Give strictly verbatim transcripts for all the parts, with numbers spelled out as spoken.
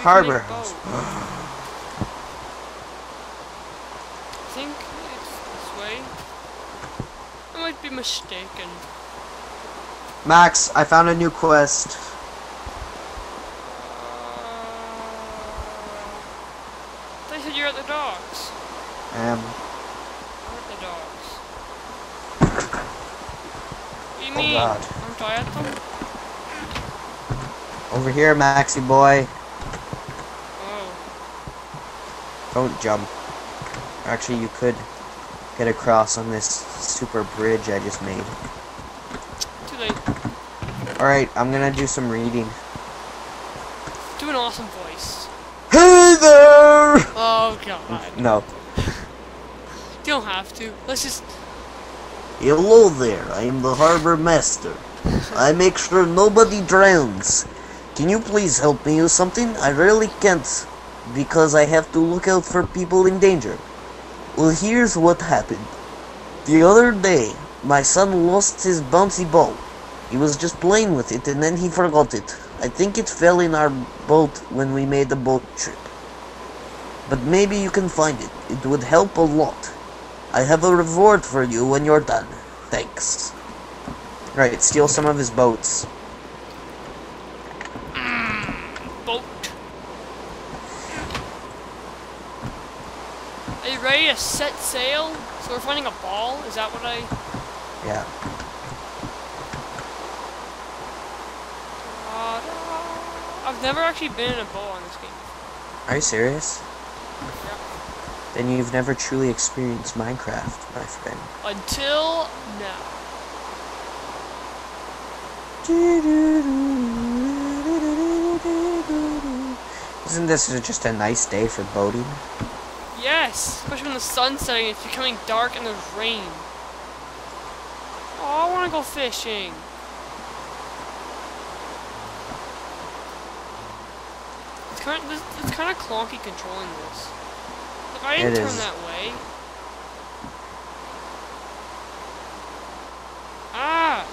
Harbor House. I think it's this way. I might be mistaken. Max, I found a new quest. Uh, they said you're at the docks. I am. I'm at the docks. What do you oh mean? God. Aren't I at them? Over here, Maxie boy. Oh. Don't jump. Actually, you could get across on this super bridge I just made. Too late. Alright, I'm gonna do some reading. Do an awesome voice. Hey there! Oh, God. No. You don't have to. Let's just... Hello there, I'm the harbor master. I make sure nobody drowns. Can you please help me with something? I really can't, because I have to look out for people in danger. Well, here's what happened. The other day, my son lost his bouncy ball. He was just playing with it and then he forgot it. I think it fell in our boat when we made a boat trip. But maybe you can find it. It would help a lot. I have a reward for you when you're done. Thanks. Right, steal some of his boats. Mm, boat. Are you ready to set sail? So we're finding a ball? Is that what I... Yeah. Ta-da. I've never actually been in a boat on this game. Are you serious? Then you've never truly experienced Minecraft, my friend. Until now. Isn't this just a nice day for boating? Yes, especially when the sun's setting, it's becoming dark and there's rain. Oh, I want to go fishing. It's kind of, it's kind of clunky controlling this. If I didn't it turn is. that way. Ah!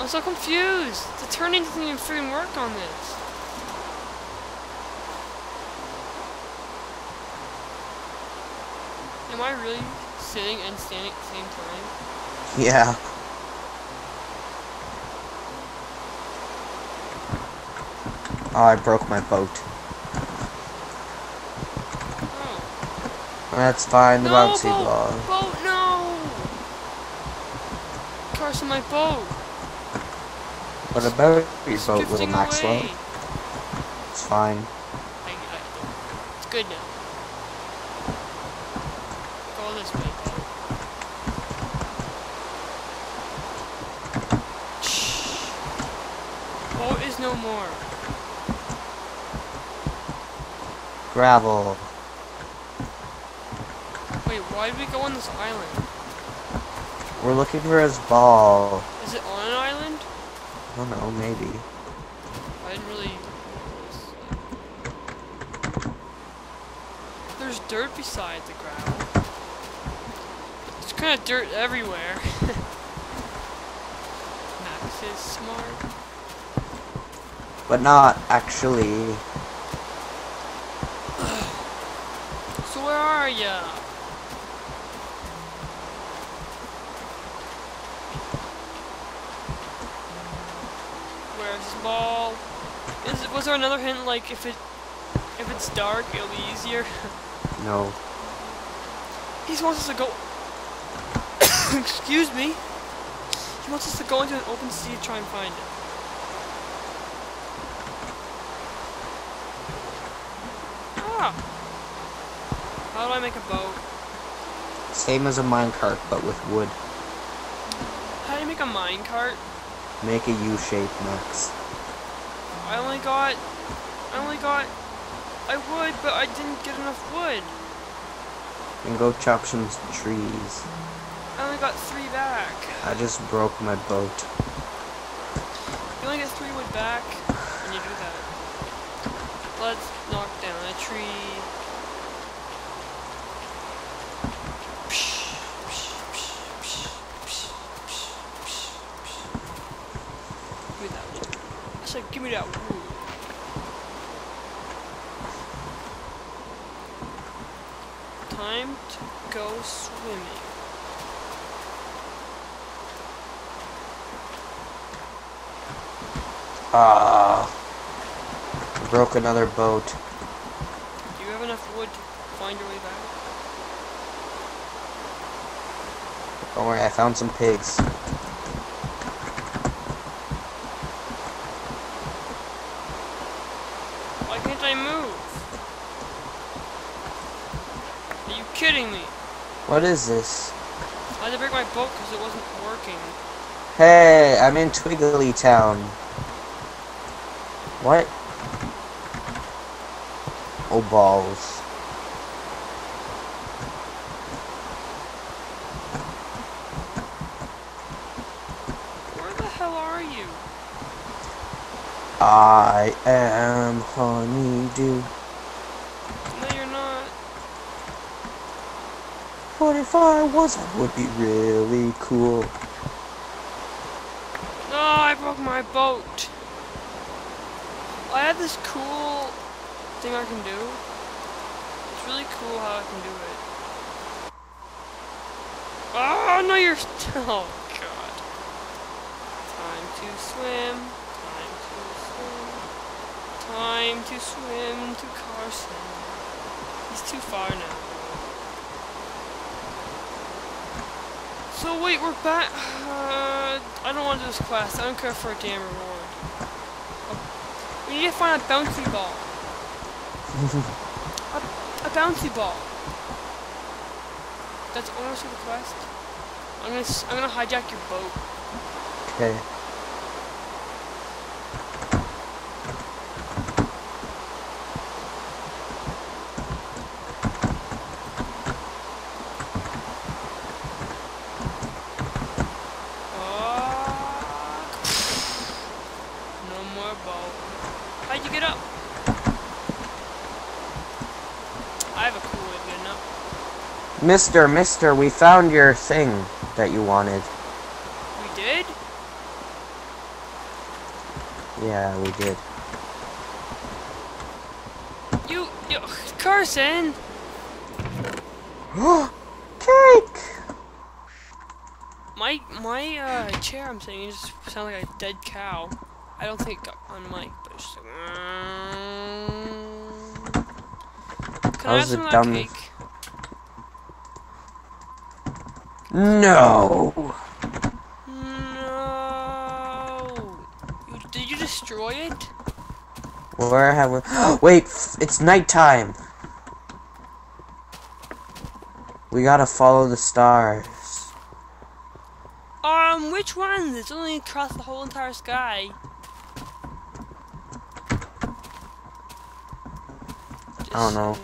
I'm so confused! The turning doesn't even freaking work on this. Am I really sitting and standing at the same time? Yeah. Oh, I broke my boat. That's fine, the no, bouncy boat, ball. Boat, no! Carson, my boat! What about your it's boat, little Maxwell? Away. It's fine. I, I, it's good now. Go this way. Shh. Boat is no more. Gravel. Wait, why did we go on this island? We're looking for his ball. Is it on an island? I don't know, maybe. I didn't really... There's dirt beside the gravel. There's kind of dirt everywhere. Max is smart. But not actually. So where are ya? Ball. Is it, was there another hint like if it if it's dark it'll be easier? No. He wants us to go excuse me. He wants us to go into an open sea to try and find it. Ah. How do I make a boat? Same as a minecart but with wood. How do you make a minecart? Make a U shape, Max. I only got, I only got, I wood, but I didn't get enough wood. And go chop some trees. I only got three back. I just broke my boat. You only get three wood back, and you do that. Let's knock down a tree. Give me that wood. time to go swimming. Ah, uh, broke another boat. Do you have enough wood to find your way back? Don't worry, I found some pigs. Why can't I move? Are you kidding me? What is this? I had to break my boat because it wasn't working. Hey, I'm in Twiggly Town. What? Oh, balls. Where the hell are you? I am Honeydew. No, you're not. But if I was, I would be really cool. No, I broke my boat. I have this cool thing I can do. It's really cool how I can do it. Oh, no, you're... Oh, God. Time to swim. Time to swim. Time to swim to Carson. He's too far now. So, wait, we're back. Uh, I don't want to do this quest. I don't care for a damn reward. We need to find a bouncy ball. a, a bouncy ball. That's almost a request. I'm gonna I'm gonna hijack your boat. Okay. How'd you get up? I have a cool way of getting up. Mister, mister, we found your thing that you wanted. We did? Yeah, we did. You, you Carson! Cake! My, my, uh, chair I'm sitting in just sounds like a dead cow. I don't think it got on mic, but it's just like... Mm. Can I have some of that cake? No! No! You, did you destroy it? Where have we... Wait! It's nighttime! We gotta follow the stars. Um, which ones? It's only across the whole entire sky. I don't know.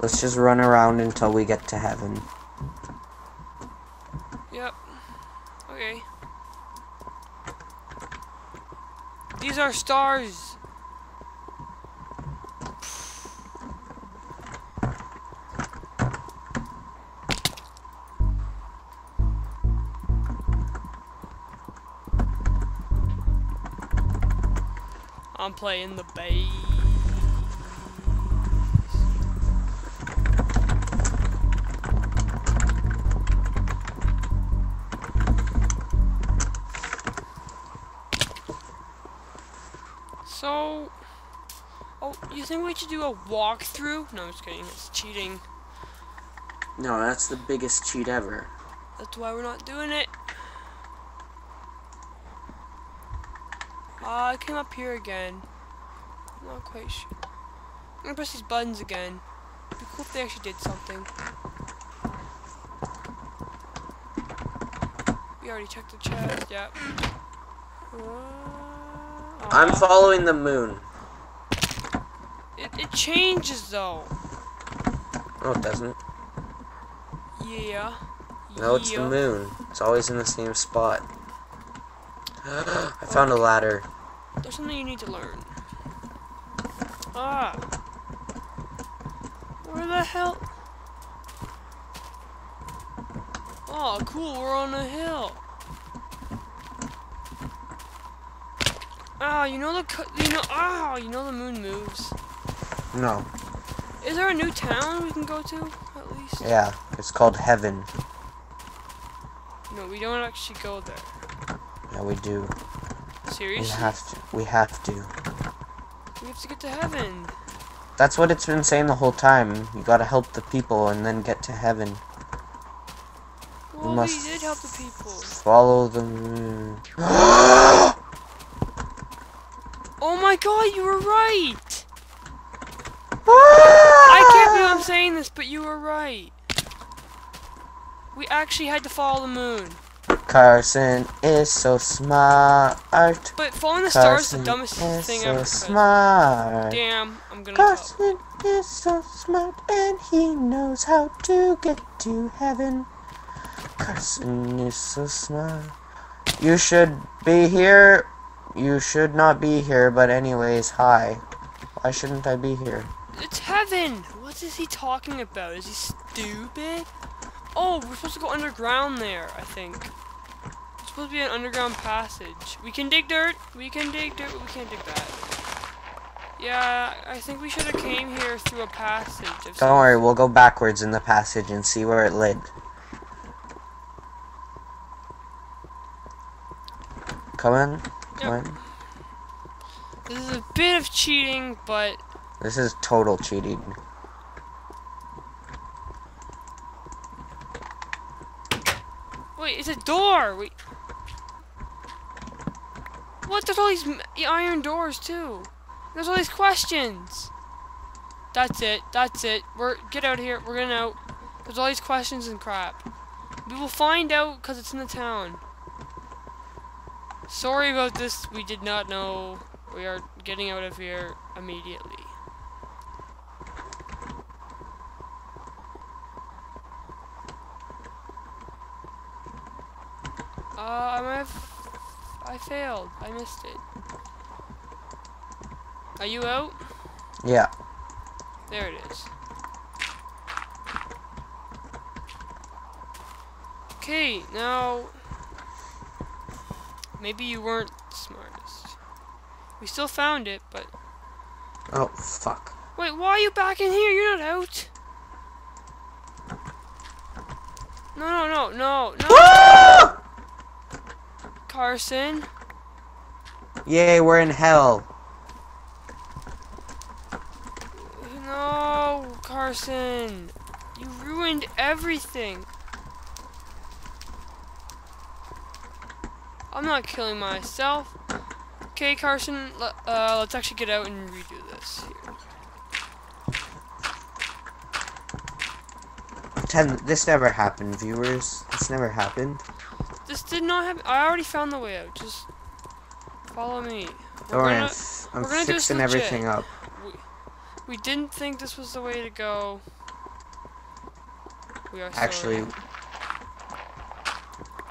Let's just run around until we get to heaven. Yep. Okay. These are stars. I'm playing the bass. So, oh, you think we should do a walkthrough? No, I'm just kidding. It's cheating. No, that's the biggest cheat ever. That's why we're not doing it. Ah, uh, I came up here again. I'm not quite sure. I'm gonna press these buttons again. It'd be cool if they actually did something. We already checked the chest. Yep. Uh, I'm following the moon. It, it changes though. No, it doesn't. Yeah. No, it's yeah. The moon. It's always in the same spot. I found a ladder. There's something you need to learn. Ah. Where the hell? Oh, cool. We're on a hill. Ah, oh, you know the co you know ah, oh, you know the moon moves. No. Is there a new town we can go to? least. Yeah, it's called heaven. No, we don't actually go there. Yeah, we do. Seriously? We have to. We have to. We have to get to heaven. That's what it's been saying the whole time. You gotta help the people and then get to heaven. Well, we must we did help the people. Follow the moon. Oh my god, you were right! I can't believe I'm saying this, but you were right. We actually had to follow the moon. Carson is so smart. But following the stars is the dumbest thing I've ever said. Damn, I'm gonna Carson is so smart and he knows how to get to heaven. Carson is so smart. You should be here. You should not be here, but anyways, hi. Why shouldn't I be here? It's heaven! What is he talking about? Is he stupid? Oh, we're supposed to go underground there, I think. It's supposed to be an underground passage. We can dig dirt. We can dig dirt, but we can't dig that. Yeah, I think we should have came here through a passage. Don't worry, we'll go backwards in the passage and see where it led. Come on. Come yep. on. This is a bit of cheating, but... This is total cheating. Wait, it's a door! Wait. What? There's all these iron doors, too. There's all these questions. That's it. That's it. We're Get out of here. We're getting out. There's all these questions and crap. We will find out because it's in the town. Sorry about this. We did not know. We are getting out of here immediately. Uh, I might have... I failed. I missed it. Are you out? Yeah. There it is. Okay, now... Maybe you weren't the smartest. We still found it, but... Oh, fuck. Wait, why are you back in here? You're not out! No, no, no, no, no! Carson? Yay, we're in hell. No, Carson. You ruined everything. I'm not killing myself. Okay, Carson, let, uh, let's actually get out and redo this here. Pretend this never happened, viewers. This never happened. This did not happen. I already found the way out. Just follow me. We're Alright, gonna, I'm we're gonna fixing do everything up. We, we didn't think this was the way to go. We are actually. Sorry.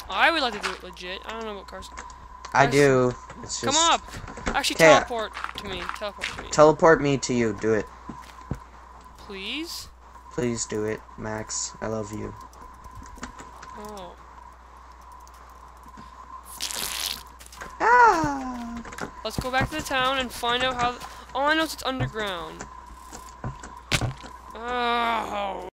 I would like to do it legit. I don't know what Carson. I do. It's just... Come up. Actually, teleport to me. Teleport to me. Teleport me to you. Do it. Please. Please do it, Max. I love you. Oh. Ah. Let's go back to the town and find out how. All I know is it's underground. Oh.